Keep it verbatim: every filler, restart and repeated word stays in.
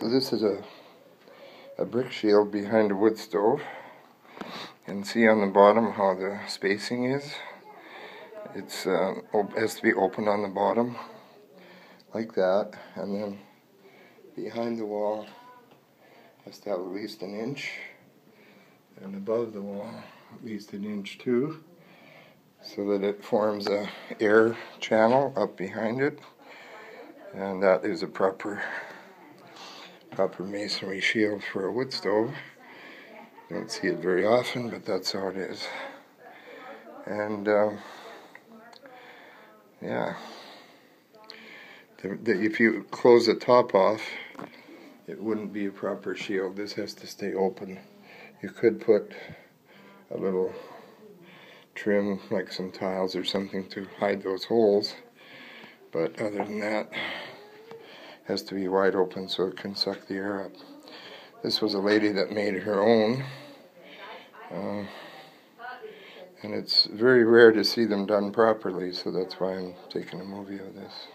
So this is a, a brick shield behind a wood stove. And see on the bottom how the spacing is. It's uh, has to be open on the bottom like that, and then behind the wall has to have at least an inch, and above the wall at least an inch too, so that it forms a air channel up behind it, and that is a proper proper masonry shield for a wood stove. You don't see it very often, but that's how it is. And um, yeah, the, the, if you close the top off, it wouldn't be a proper shield. This has to stay open. You could put a little trim, like some tiles or something, to hide those holes, but other than that, it has to be wide open so it can suck the air up. This was a lady that made her own, uh, and it's very rare to see them done properly, so that's why I'm taking a movie of this.